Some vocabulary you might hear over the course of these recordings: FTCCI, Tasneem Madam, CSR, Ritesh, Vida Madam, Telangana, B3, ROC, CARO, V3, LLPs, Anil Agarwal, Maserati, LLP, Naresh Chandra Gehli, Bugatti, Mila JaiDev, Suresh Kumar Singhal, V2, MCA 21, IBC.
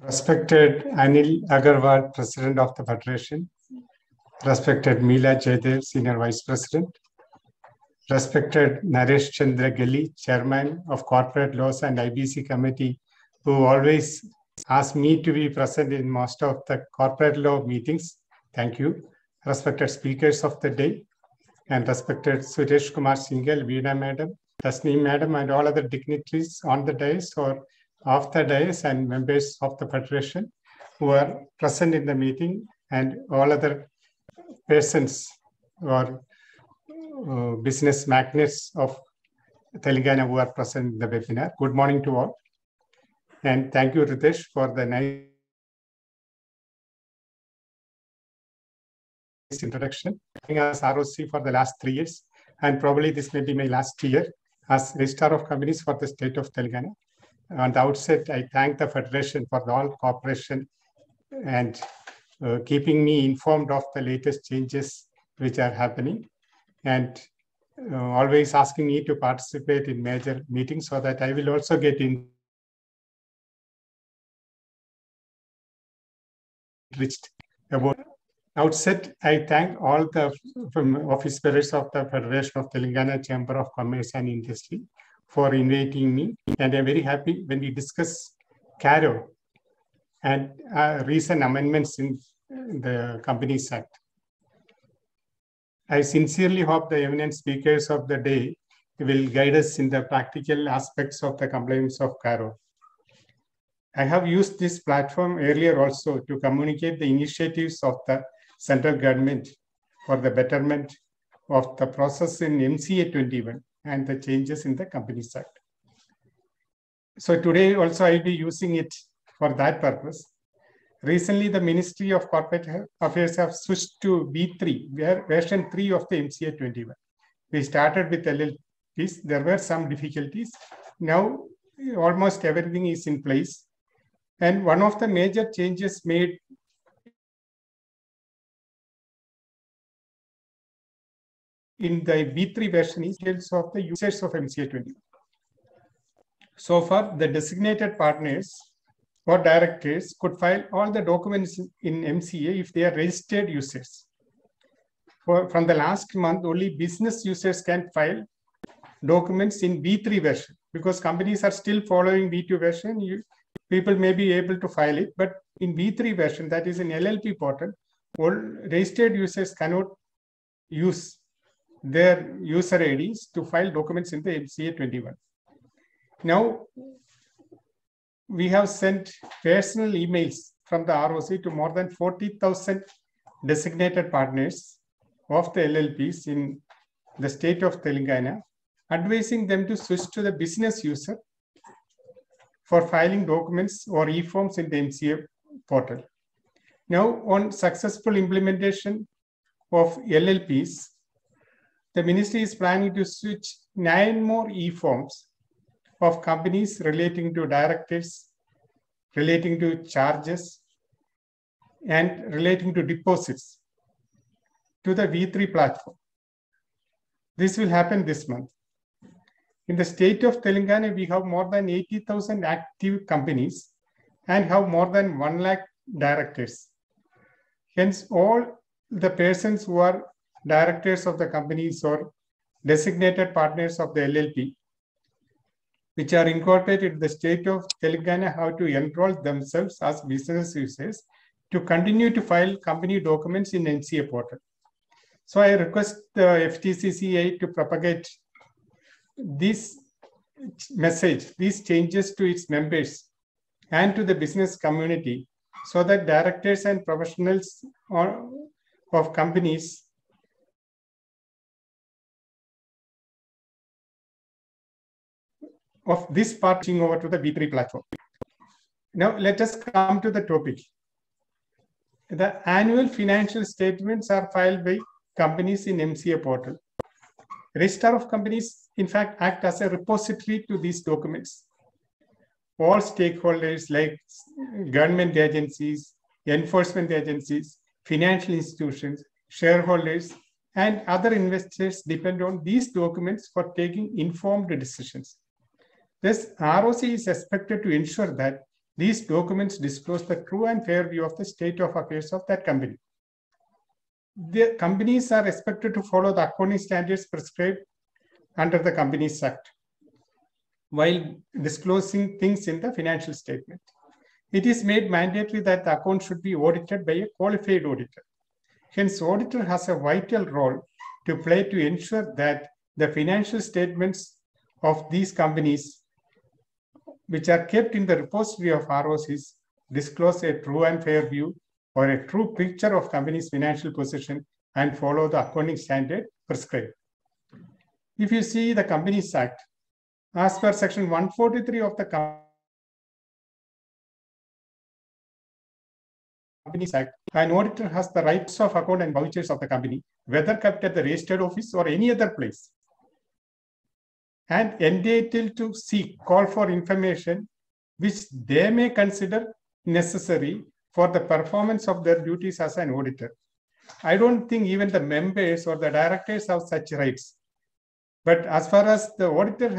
Respected Anil Agarwal, President of the Federation. Respected Mila JaiDev, Senior Vice President. Respected Naresh Chandra Gehli, Chairman of Corporate Laws and IBC Committee, who always asked me to be present in most of the corporate law meetings. Thank you. Respected speakers of the day, and respected Suresh Kumar Singhal, Vida Madam, Tasneem Madam, and all other dignitaries on the dais or off the dais and members of the Federation who are present in the meeting, and all other persons or business magnates of Telangana who are present in the webinar. Good morning to all. And thank you, Ritesh, for the nice introduction. I've been as ROC for the last 3 years, and probably this may be my last year as Registrar of Companies for the state of Telangana. On the outset, I thank the Federation for the all cooperation and keeping me informed of the latest changes which are happening, and always asking me to participate in major meetings so that I will also get in. Reached about outset, I thank all the office bearers of the Federation of Telangana Chamber of Commerce and Industry for inviting me, and I'm very happy when we discuss CARO and recent amendments in the Companies Act. I sincerely hope the eminent speakers of the day will guide us in the practical aspects of the compliance of CARO. I have used this platform earlier also to communicate the initiatives of the central government for the betterment of the process in MCA 21 and the changes in the Companies Act. So today also I'll be using it for that purpose. Recently, the Ministry of Corporate Affairs have switched to B3, version 3 of the MCA 21. We started with LLPs. There were some difficulties. Now, almost everything is in place. And one of the major changes made in the V3 version is details of the users of MCA 20. So far, the designated partners or directors could file all the documents in MCA if they are registered users. From the last month, only business users can file documents in V3 version, because companies are still following V2 version. People may be able to file it, but in V3 version, that is an LLP portal, all registered users cannot use their user IDs to file documents in the MCA 21. Now, we have sent personal emails from the ROC to more than 40,000 designated partners of the LLPs in the state of Telangana, advising them to switch to the business user for filing documents or e-forms in the MCA portal. Now, on successful implementation of LLPs, the ministry is planning to switch 9 more e-forms of companies relating to directors, relating to charges, and relating to deposits to the V3 platform. This will happen this month. In the state of Telangana, we have more than 80,000 active companies and have more than 1 lakh directors. Hence, all the persons who are directors of the companies or designated partners of the LLP, which are incorporated in the state of Telangana, have to enroll themselves as business users to continue to file company documents in MCA portal. So I request the FTCCI to propagate this message, these changes to its members and to the business community, so that directors and professionals of companies of this part switching over to the V3 platform. Now, let us come to the topic. The annual financial statements are filed by companies in MCA portal. Registrar of Companies, in fact, act as a repository to these documents. All stakeholders like government agencies, enforcement agencies, financial institutions, shareholders, and other investors depend on these documents for taking informed decisions. Thus, ROC is expected to ensure that These documents disclose the true and fair view of the state of affairs of that company. The companies are expected to follow the accounting standards prescribed under the Companies Act while disclosing things in the financial statement. It is made mandatory that the account should be audited by a qualified auditor. Hence, auditor has a vital role to play to ensure that the financial statements of these companies, which are kept in the repository of ROCs, disclose a true and fair view or a true picture of company's financial position and follow the accounting standard prescribed. If you see the Companies Act, as per section 143 of the Companies Act, an auditor has the rights of account and vouchers of the company, whether kept at the registered office or any other place, and entitled to seek, call for information which they may consider necessary for the performance of their duties as an auditor. I don't think even the members or the directors have such rights. But as far as the auditor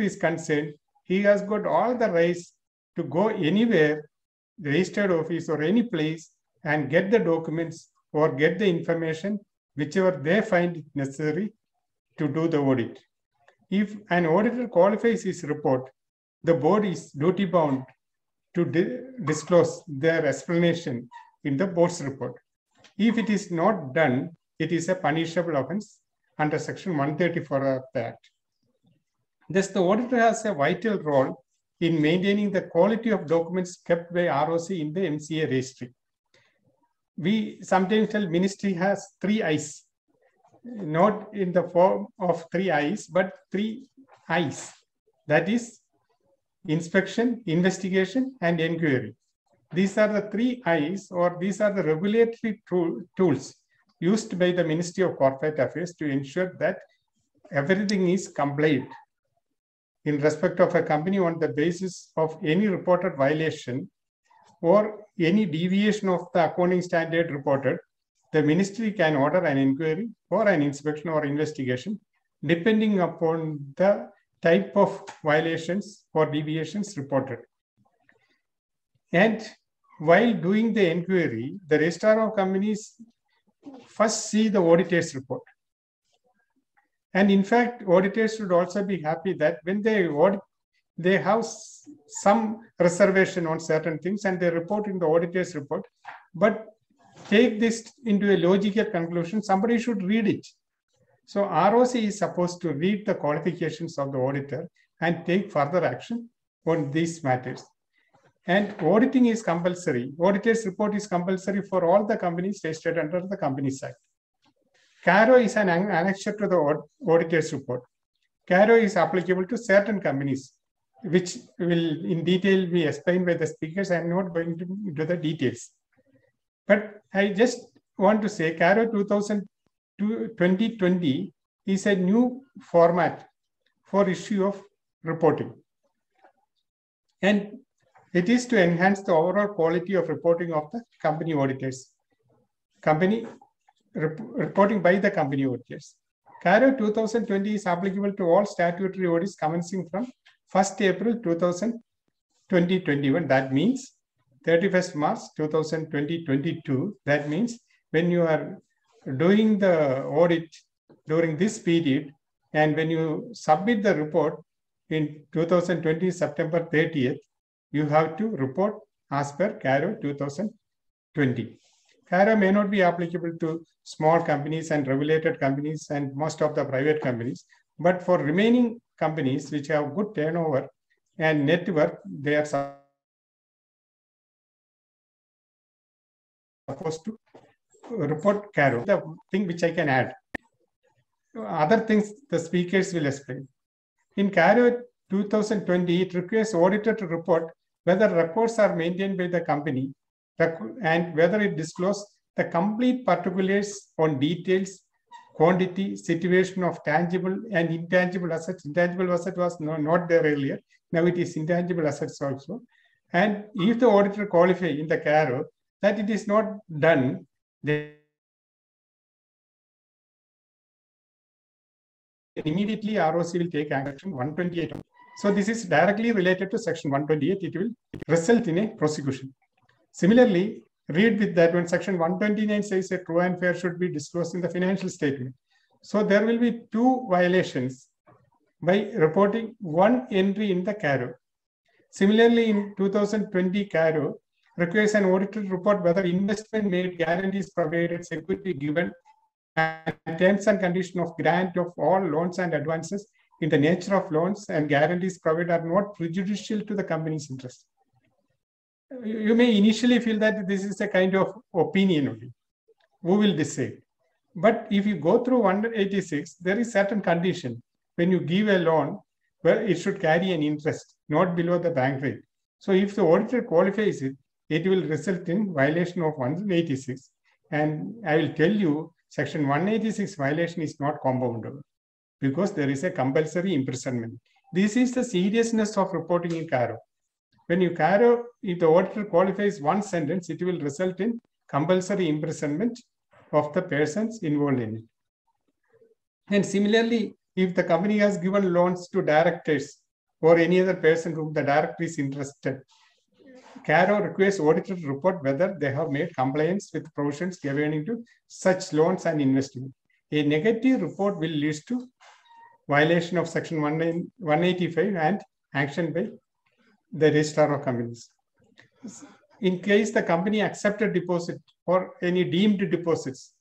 is concerned, he has got all the rights to go anywhere, the registered office or any place, and get the documents or get the information, whichever they find necessary to do the audit. If an auditor qualifies his report, the board is duty-bound to disclose their explanation in the board's report. If it is not done, it is a punishable offense under section 134 of the Act. Thus, the auditor has a vital role in maintaining the quality of documents kept by ROC in the MCA registry. We sometimes tell ministry has three eyes. Not in the form of three eyes, but three eyes. That is inspection, investigation, and inquiry. These are the three eyes, or these are the regulatory tools used by the Ministry of Corporate Affairs to ensure that everything is compliant in respect of a company on the basis of any reported violation or any deviation of the accounting standard reported. The ministry can order an inquiry or an inspection or investigation depending upon the type of violations or deviations reported. And while doing the inquiry, the registrar of companies first see the auditor's report. And in fact, auditors should also be happy that when they audit, they have some reservation on certain things and they report in the auditor's report. But take this into a logical conclusion, somebody should read it. So ROC is supposed to read the qualifications of the auditor and take further action on these matters. And auditing is compulsory. Auditor's report is compulsory for all the companies registered under the Companies Act. CARO is an annexure to the auditor's report. CARO is applicable to certain companies, which will in detail be explained by the speakers. I'm not going into the details. But I just want to say CARO 2020 is a new format for issue of reporting. And it is to enhance the overall quality of reporting of the company auditors, reporting by the company auditors. CARO 2020 is applicable to all statutory audits commencing from 1st April 2021. That means 31st March 2022, that means when you are doing the audit during this period and when you submit the report in 2020 September 30th, you have to report as per CARO 2020. CARO may not be applicable to small companies and regulated companies and most of the private companies, but for remaining companies which have good turnover and net worth, they are supposed to report CARO. The thing which I can add, other things the speakers will explain. In CARO 2020, it requires auditor to report whether records are maintained by the company and whether it discloses the complete particulars on details, quantity, situation of tangible and intangible assets. Intangible asset was not there earlier. Now it is intangible assets also. And if the auditor qualifies in the CARO, that it is not done, they immediately ROC will take action 128. So this is directly related to Section 128. It will result in a prosecution. Similarly, read with that when Section 129 says a true and fair should be disclosed in the financial statement. So there will be two violations by reporting one entry in the CARO. Similarly, in 2020 CARO requires an audited report whether investment made, guarantees provided, security given, and terms and conditions of grant of all loans and advances in the nature of loans and guarantees provided are not prejudicial to the company's interest. You may initially feel that this is a kind of opinion only. Who will decide? But if you go through 186, there is certain condition. When you give a loan, well, it should carry an interest, not below the bank rate. So if the auditor qualifies it, it will result in violation of 186. And I will tell you, Section 186 violation is not compoundable because there is a compulsory imprisonment. This is the seriousness of reporting in CARO. When you CARO, if the auditor qualifies one sentence, it will result in compulsory imprisonment of the persons involved in it. And similarly, if the company has given loans to directors or any other person whom the director is interested, CARO requests auditor to report whether they have made compliance with provisions governing to such loans and investment. A negative report will lead to violation of Section 185 and action by the registrar of companies. In case the company accepted deposit or any deemed deposits,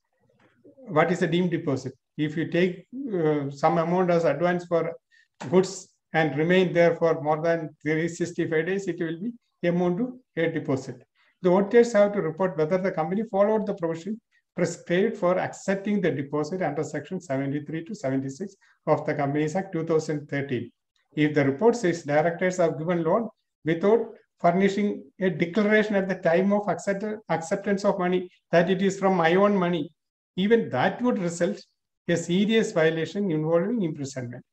what is a deemed deposit? If you take some amount as advance for goods and remain there for more than 365 days, it will be amount to a deposit. The auditors have to report whether the company followed the provision prescribed for accepting the deposit under Section 73 to 76 of the Companies Act 2013. If the report says directors have given loan without furnishing a declaration at the time of acceptance of money that it is from my own money, even that would result a serious violation involving imprisonment.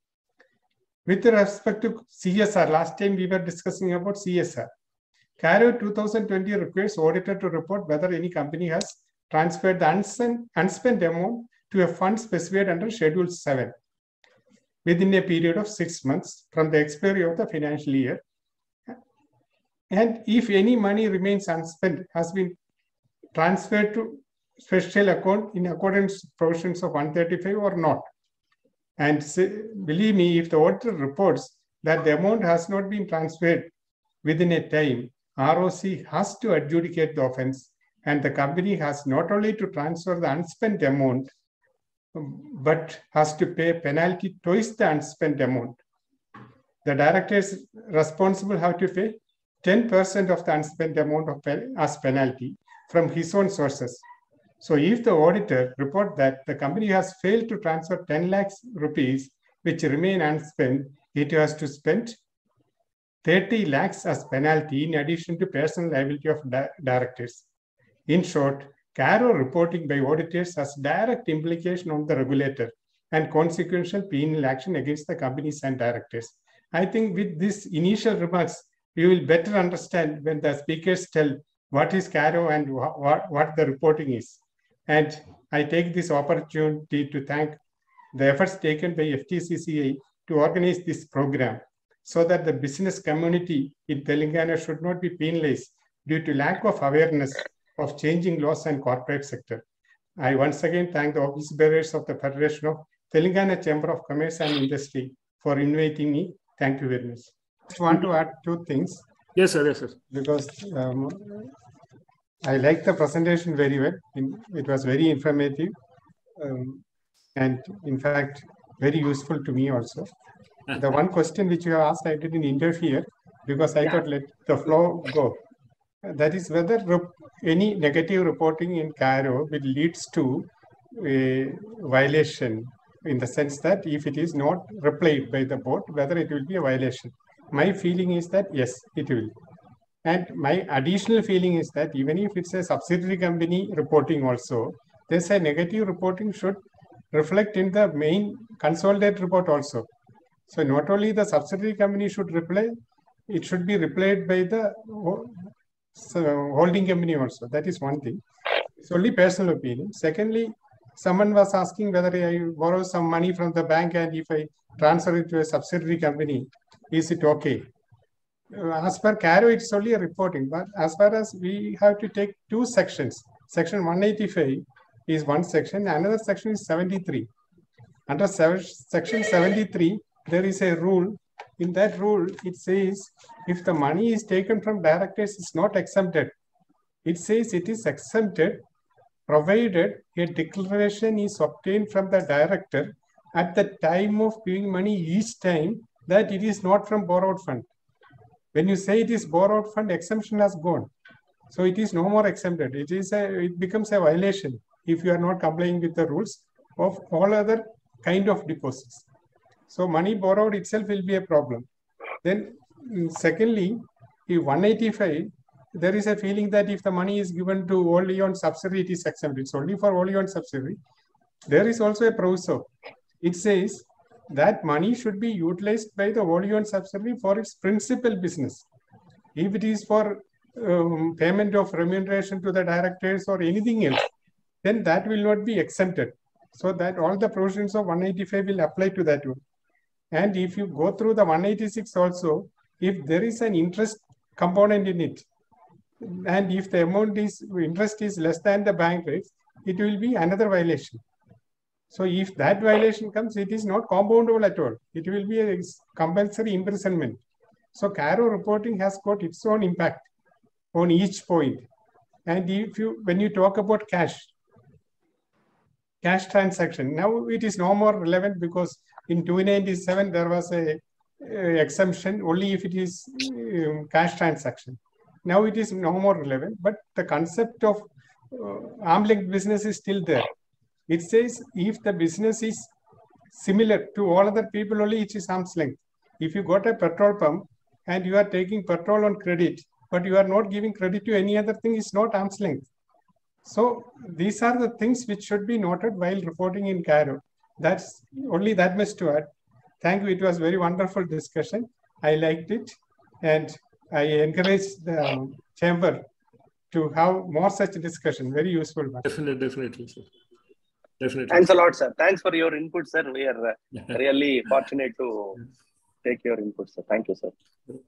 With respect to CSR, last time we were discussing about CSR. CARO 2020 requires auditor to report whether any company has transferred the unspent amount to a fund specified under Schedule 7 within a period of 6 months from the expiry of the financial year. And if any money remains unspent, has been transferred to special account in accordance with provisions of 135 or not. And say, believe me, if the auditor reports that the amount has not been transferred within a time, ROC has to adjudicate the offense, and the company has not only to transfer the unspent amount, but has to pay penalty twice the unspent amount. The directors responsible have to pay 10% of the unspent amount as penalty from his own sources. So if the auditor report that the company has failed to transfer 10 lakhs rupees, which remain unspent, it has to spend 30 lakhs as penalty in addition to personal liability of directors. In short, CARO reporting by auditors has direct implication on the regulator and consequential penal action against the companies and directors. I think with these initial remarks, you will better understand when the speakers tell what is CARO and what the reporting is. And I take this opportunity to thank the efforts taken by FTCCI to organize this program so that the business community in Telangana should not be penalized due to lack of awareness of changing laws and corporate sector. I once again thank the office bearers of the Federation of Telangana Chamber of Commerce and Industry for inviting me. Thank you very much. I just want to add two things. Yes, sir. Yes, sir. Because I liked the presentation very well. It was very informative and, in fact, very useful to me also. The one question which you asked, I didn't interfere because I could let the flow go. That is whether any negative reporting in CARO which leads to a violation in the sense that if it is not replied by the board, whether it will be a violation. My feeling is that yes, it will. And my additional feeling is that even if it's a subsidiary company reporting also, they say negative reporting should reflect in the main consolidated report also. So not only the subsidiary company should reply, it should be replied by the holding company also. That is one thing. It's only personal opinion. Secondly, someone was asking whether I borrow some money from the bank and if I transfer it to a subsidiary company, is it okay? As per CARO, it's only a reporting, but as far as we have to take two sections. Section 185 is one section, another section is 73. Under section 73, there is a rule. In that rule, it says if the money is taken from directors, it's not exempted. It says it is exempted provided a declaration is obtained from the director at the time of giving money each time that it is not from borrowed fund. When you say it is borrowed fund, exemption has gone. So it is no more exempted. It becomes a violation if you are not complying with the rules of all other kind of deposits. So money borrowed itself will be a problem. Then secondly, if 185, there is a feeling that if the money is given to only on subsidiary, it is exempted. It's only for only on subsidiary. There is also a proviso. It says that money should be utilized by the wholly owned subsidiary for its principal business. If it is for payment of remuneration to the directors or anything else, then that will not be exempted. So that all the provisions of 185 will apply to that one. And if you go through the 186 also, if there is an interest component in it, and if the amount is interest is less than the bank rates, it will be another violation. So if that violation comes, it is not compoundable at all. It will be a compulsory imprisonment. So CARO reporting has got its own impact on each point. And if you, when you talk about cash transaction, now it is no more relevant because in 297, there was a exemption only if it is cash transaction. Now it is no more relevant, but the concept of arm-linked business is still there. It says if the business is similar to all other people, only it is arm's length. If you got a petrol pump and you are taking petrol on credit, but you are not giving credit to any other thing, it's not arm's length. So these are the things which should be noted while reporting in CARO. That's only that much to add. Thank you. It was a very wonderful discussion. I liked it. And I encourage the chamber to have more such discussion. Very useful. Definitely, sir. Definitely. Thanks a lot, sir. Thanks for your input, sir. We are really fortunate to take your input, sir. Thank you, sir.